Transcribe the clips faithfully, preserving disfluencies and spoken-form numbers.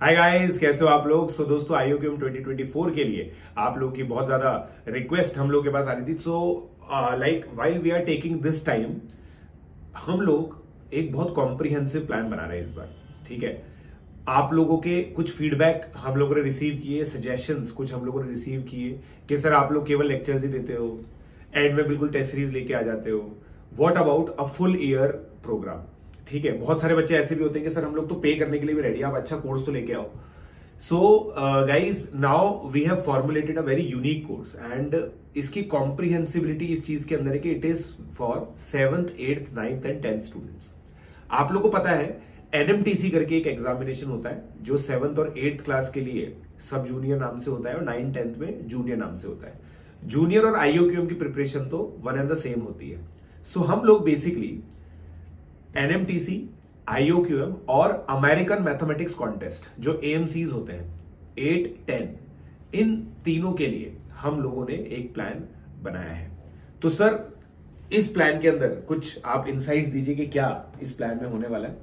Hi guys, कैसे हो आप लोग। सो so, दोस्तों I O Q M twenty twenty four के लिए आप लोगों की बहुत ज्यादा रिक्वेस्ट हम लोग के पास आ रही थी। So like while we are taking this time, हम लोग एक बहुत कॉम्प्रिहेंसिव प्लान बना रहे हैं इस बार, ठीक है। आप लोगों के कुछ फीडबैक हम लोगों ने रिसीव किए, सजेशंस कुछ हम लोगों ने रिसीव किए कि सर आप लोग केवल लेक्चर्स ही देते हो, एंड में बिल्कुल टेस्ट सीरीज लेके आ जाते हो, what about a full year program, ठीक है। बहुत सारे बच्चे ऐसे भी होते हैं कि सर हम लोग तो पे करने के लिए भी रेडी है, आप अच्छा कोर्स तो लेके आओ। So guys, now we have formulated a very unique course, and इसकी कॉम्प्रिहेंसिबिलिटी इस चीज के अंदर है कि it is for seventh, eighth, ninth and tenth students. आप लोगों को पता है एन एम टी सी करके एक एग्जामिनेशन होता है जो सेवंथ और एट्थ क्लास के लिए सब जूनियर नाम से होता है, और नाइन टेंथ में जूनियर नाम से होता है। जूनियर और आई ओ क्यू एम की प्रिपरेशन तो वन एंड द सेम होती है। सो so, हम लोग basically N M T C, I O Q M और अमेरिकन मैथमेटिक्स कॉन्टेस्ट जो ए एम सीज़ होते हैं एट टेन, इन तीनों के लिए हम लोगों ने एक प्लान बनाया है। तो सर इस प्लान के अंदर कुछ आप इनसाइट्स दीजिए कि क्या इस प्लान में होने वाला है।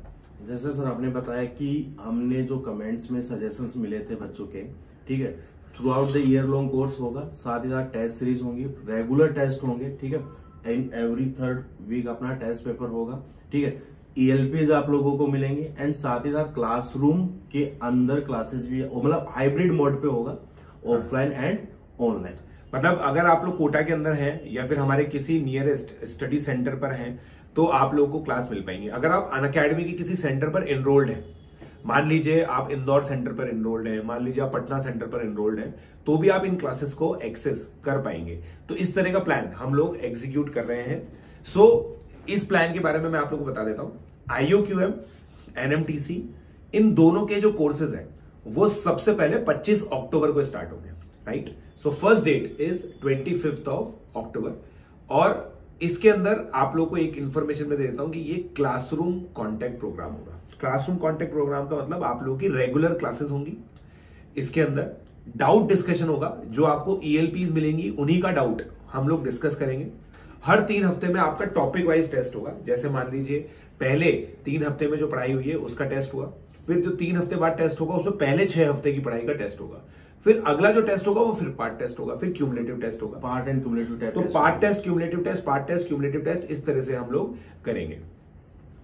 जैसे सर आपने बताया कि हमने जो कमेंट्स में सजेशंस मिले थे बच्चों के, ठीक है, throughout the year long course होगा, साथ ही साथ टेस्ट सीरीज होंगी, रेगुलर टेस्ट होंगे, ठीक है, एंड एवरी थर्ड वीक अपना टेस्ट पेपर होगा, ठीक है, ई एल पीज़ आप लोगों को मिलेंगी, एंड साथ ही साथ क्लासरूम के अंदर क्लासेस भी, मतलब हाइब्रिड मोड पे होगा, ऑफलाइन एंड ऑनलाइन। मतलब अगर आप लोग कोटा के अंदर हैं या फिर हमारे किसी नियरेस्ट स्टडी सेंटर पर हैं तो आप लोगों को क्लास मिल पाएंगे। अगर आप अनअकैडमी के किसी सेंटर पर एनरोल्ड हैं, मान लीजिए आप इंदौर सेंटर पर एनरोल्ड हैं, मान लीजिए आप पटना सेंटर पर एनरोल्ड हैं, तो भी आप इन क्लासेस को एक्सेस कर पाएंगे। तो इस तरह का प्लान हम लोग एग्जीक्यूट कर रहे हैं। सो so, इस प्लान के बारे में मैं आप लोगों को बता देता हूँ। I O Q M, N M T C, इन दोनों के जो कोर्सेज हैं वो सबसे पहले पच्चीस अक्टूबर को स्टार्ट होंगे, right. So first date is twenty fifth of October, और इसके अंदर आप लोग को एक इन्फॉर्मेशन मैं दे देता हूँ कि ये क्लासरूम कॉन्टेक्ट प्रोग्राम होगा। क्लासरूम कॉन्टेक्ट प्रोग्राम का मतलब आप लोगों की रेगुलर क्लासेस होंगी, इसके अंदर डाउट डिस्कशन होगा, जो आपको ई एल पीज़ मिलेंगी उन्हीं का डाउट हम लोग डिस्कस करेंगे। हर तीन हफ्ते में आपका टॉपिक वाइज टेस्ट होगा। जैसे मान लीजिए पहले तीन हफ्ते में जो पढ़ाई हुई है उसका टेस्ट हुआ, फिर जो तीन हफ्ते बाद टेस्ट होगा उसमें पहले छह हफ्ते की पढ़ाई का टेस्ट होगा, फिर अगला जो टेस्ट होगा वो फिर पार्ट टेस्ट होगा, फिर क्यूमुलेटिव टेस्ट होगा, पार्ट एंड क्यूमुलेटिव टेस्ट। तो part test, cumulative test, part test, cumulative test, इस तरह से हम लोग करेंगे।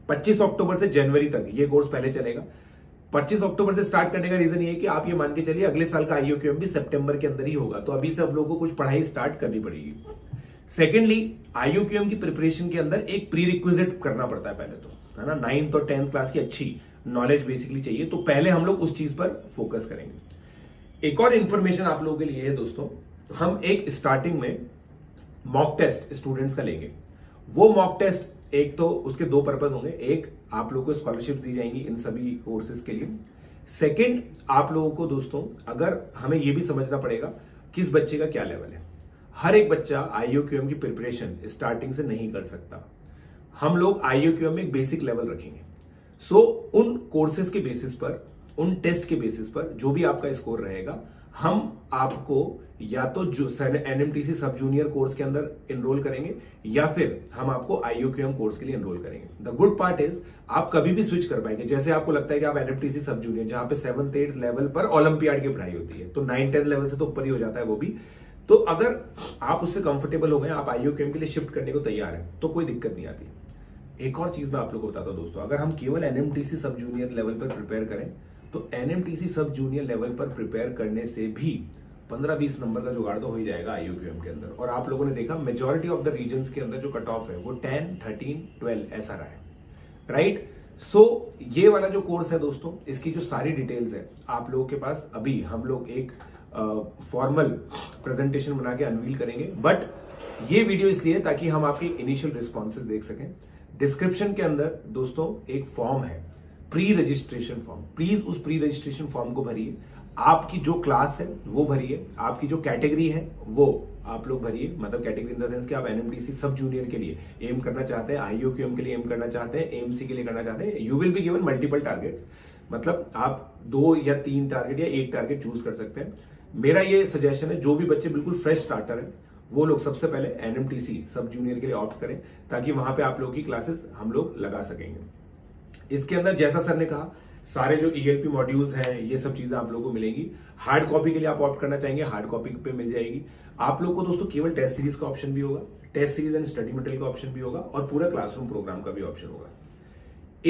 पच्चीस अक्टूबर से जनवरी तक ये कोर्स पहले चलेगा। पच्चीस अक्टूबर से स्टार्ट करने का रीजन ये है कि आप ये मान के चलिए अगले साल का आई ओ क्यू एम भी सितंबर के अंदर ही होगा, तो अभी से हम लोगों को कुछ पढ़ाई स्टार्ट करनी पड़ेगी। Secondly, I O Q M की प्रिपरेशन के अंदर एक प्री रिक्विजिट करना पड़ता है पहले तो, है ना, नाइन्थ और टेंथ क्लास की अच्छी नॉलेज बेसिकली चाहिए, तो पहले हम लोग उस चीज पर फोकस करेंगे। एक और इंफॉर्मेशन आप लोगों के लिए है दोस्तों, हम एक स्टार्टिंग में मॉक टेस्ट स्टूडेंट्स का लेंगे। वो मॉक टेस्ट, एक तो उसके दो पर्पस होंगे, एक आप लोगों को स्कॉलरशिप दी जाएंगी इन सभी कोर्सेज के लिए, सेकंड आप लोगों को दोस्तों अगर हमें यह भी समझना पड़ेगा किस बच्चे का क्या लेवल है। हर एक बच्चा आई ओ क्यू एम की प्रिपरेशन स्टार्टिंग से नहीं कर सकता, हम लोग आई ओ क्यू एम में एक बेसिक लेवल रखेंगे। सो so, उन कोर्सेज के बेसिस पर, उन टेस्ट के बेसिस पर जो भी आपका स्कोर रहेगा, हम आपको या तो एन एम टी सी सब जूनियर कोर्स के अंदर एनरोल करेंगे या फिर हम आपको I O Q M course के लिए एनरोल करेंगे। द गुड पार्ट इज आप कभी भी स्विच कर पाएंगे। जैसे आपको लगता है कि आप एन एम टी सी सब जूनियर, जहां पे सेवंथ एट लेवल पर ओलंपियाड की पढ़ाई होती है, तो नाइन टेन लेवल से तो ऊपर ही हो जाता है वो भी, तो अगर आप उससे कंफर्टेबल हो गए, आप आई ओ क्यू एम के लिए शिफ्ट करने को तैयार है, तो कोई दिक्कत नहीं आती। एक और चीज मैं आप लोग को बताता हूँ दोस्तों, अगर हम केवल एन एम टी सी सब जूनियर लेवल पर प्रिपेयर करें तो एन एम टी सी सब जूनियर लेवल पर प्रिपेयर करने से भी पंद्रह बीस नंबर का जुगाड़ तो हो ही जाएगा आई ओ क्यू एम के अंदर। और आप लोगों ने देखा मेजॉरिटी ऑफ द रीजन्स के अंदर जो कट ऑफ है वो टेन, थर्टीन, ट्वेल्व ऐसा रहा है, राइट। सो so, ये वाला जो कोर्स है दोस्तों, इसकी जो सारी डिटेल्स है आप लोगों के पास अभी हम लोग एक फॉर्मल प्रेजेंटेशन बना के अनवील करेंगे, बट ये वीडियो इसलिए ताकि हम आपके इनिशियल रिस्पॉन्सेज देख सकें। डिस्क्रिप्शन के अंदर दोस्तों एक फॉर्म है, प्री रजिस्ट्रेशन फॉर्म, प्लीज उस प्री रजिस्ट्रेशन फॉर्म को भरिए। आपकी जो क्लास है वो भरिए, आपकी जो कैटेगरी है वो आप लोग भरिए, मतलब कैटेगरी इन द सेंस कि आप एन एम टी सी सब जूनियर के लिए एम करना चाहते हैं, आई ओ क्यू एम के लिए एम करना चाहते हैं, ए एम सी के लिए करना चाहते हैं। You will be given multiple targets, मतलब आप दो या तीन टारगेट या एक टारगेट चूज कर सकते हैं। मेरा ये सजेशन है जो भी बच्चे बिल्कुल फ्रेश स्टार्टर है वो लोग सबसे पहले एन एम टी सी सब जूनियर के लिए ऑप्ट करें, ताकि वहां पर आप लोगों की क्लासेस हम लोग लगा सकेंगे। इसके अंदर जैसा सर ने कहा सारे जो ईएलपी मॉड्यूल्स हैं ये सब चीजें आप लोगों को मिलेंगी। हार्ड कॉपी के लिए आप ऑप्ट करना चाहेंगे हार्ड कॉपी पे मिल जाएगी आप लोग को दोस्तों। केवल टेस्ट सीरीज का ऑप्शन भी होगा, test series and study material का ऑप्शन भी होगा और पूरा क्लासरूम प्रोग्राम का भी ऑप्शन होगा।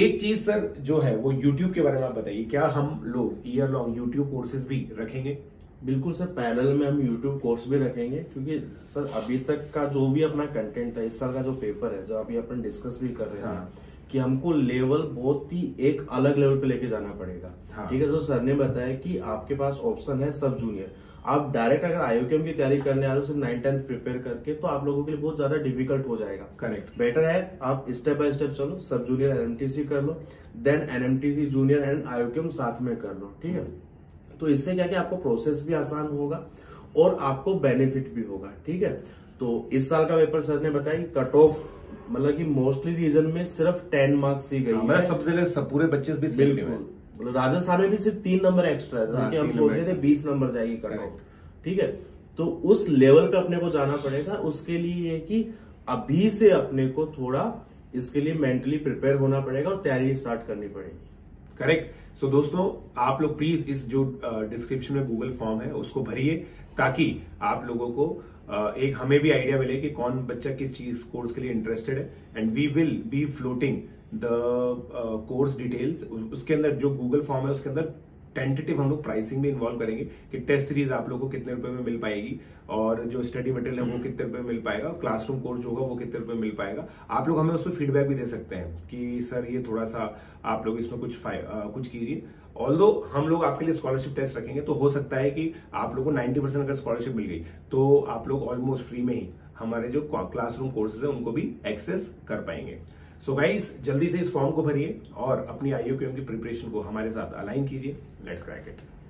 एक चीज सर जो है वो यूट्यूब के बारे में आप बताइए, क्या हम लोग ईयर लॉन्ग यूट्यूब कोर्सेज भी रखेंगे? बिल्कुल सर, पैरेलल में हम यूट्यूब कोर्स भी रखेंगे क्योंकि सर अभी तक का जो भी अपना कंटेंट था, इस साल का जो पेपर है जो अभी अपन डिस्कस भी कर रहे हैं हाँ। कि हमको लेवल बहुत ही एक अलग लेवल पे लेके जाना पड़ेगा हाँ। ठीक है, जो सर ने बताया कि आपके पास ऑप्शन है सब जूनियर। आप डायरेक्ट अगर आईओक्यूएम की तैयारी करने आ रहे हो सिर्फ नाइन टेंथ प्रिपेयर करके तो आप लोगों के लिए बहुत ज्यादा डिफिकल्ट हो जाएगा। करेक्ट, बेटर है आप स्टेप बाय स्टेप चलो, सब जूनियर एनएमटीसी कर लो, then NMTC junior and IOQM साथ में कर लो। ठीक है, तो इससे क्या कि आपको प्रोसेस भी आसान होगा और आपको बेनिफिट भी होगा। ठीक है, तो इस साल का पेपर सर ने बताया कि कट ऑफ मतलब कि मोस्टली रीजन में सिर्फ टेन मार्क्स ही गई है, सबसे सब पूरे बच्चे भी बिल्कुल। राजस्थान में भी सिर्फ तीन नंबर एक्स्ट्रा है क्योंकि हम सोच रहे थे बीस नंबर जाएगी कट ऑफ। ठीक है, तो उस लेवल पे अपने को जाना पड़ेगा। उसके लिए ये कि अभी से अपने को थोड़ा इसके लिए मेंटली प्रिपेयर होना पड़ेगा और तैयारी स्टार्ट करनी पड़ेगी। करेक्ट, सो दोस्तों आप लोग प्लीज इस जो डिस्क्रिप्शन में गूगल फॉर्म है उसको भरिए ताकि आप लोगों को एक हमें भी आइडिया मिले कि कौन बच्चा किस चीज कोर्स के लिए इंटरेस्टेड है। And we will be floating the course details, उसके अंदर जो गूगल फॉर्म है उसके अंदर टेंटेटिव हम लोग प्राइसिंग में इन्वॉल्व करेंगे कि टेस्ट सीरीज आप लोगों को कितने रुपए में मिल पाएगी और जो स्टडी मटेरियल है वो कितने रुपए में मिल पाएगा, क्लासरूम कोर्स जो होगा वो कितने रुपए में मिल पाएगा। आप लोग हमें उस पर फीडबैक भी दे सकते हैं कि सर ये थोड़ा सा आप लोग इसमें कुछ आ, कुछ कीजिए। ऑल्दो हम लोग आपके लिए स्कॉलरशिप टेस्ट रखेंगे तो हो सकता है कि आप लोग को नाइन्टी परसेंट अगर स्कॉलरशिप मिल गई तो आप लोग ऑलमोस्ट फ्री में ही हमारे जो क्लासरूम कोर्सेज है उनको भी एक्सेस कर पाएंगे। सो so गाइस, जल्दी से इस फॉर्म को भरिए और अपनी आईओक्यूएम की प्रिपरेशन को हमारे साथ अलाइन कीजिए। Let's crack it.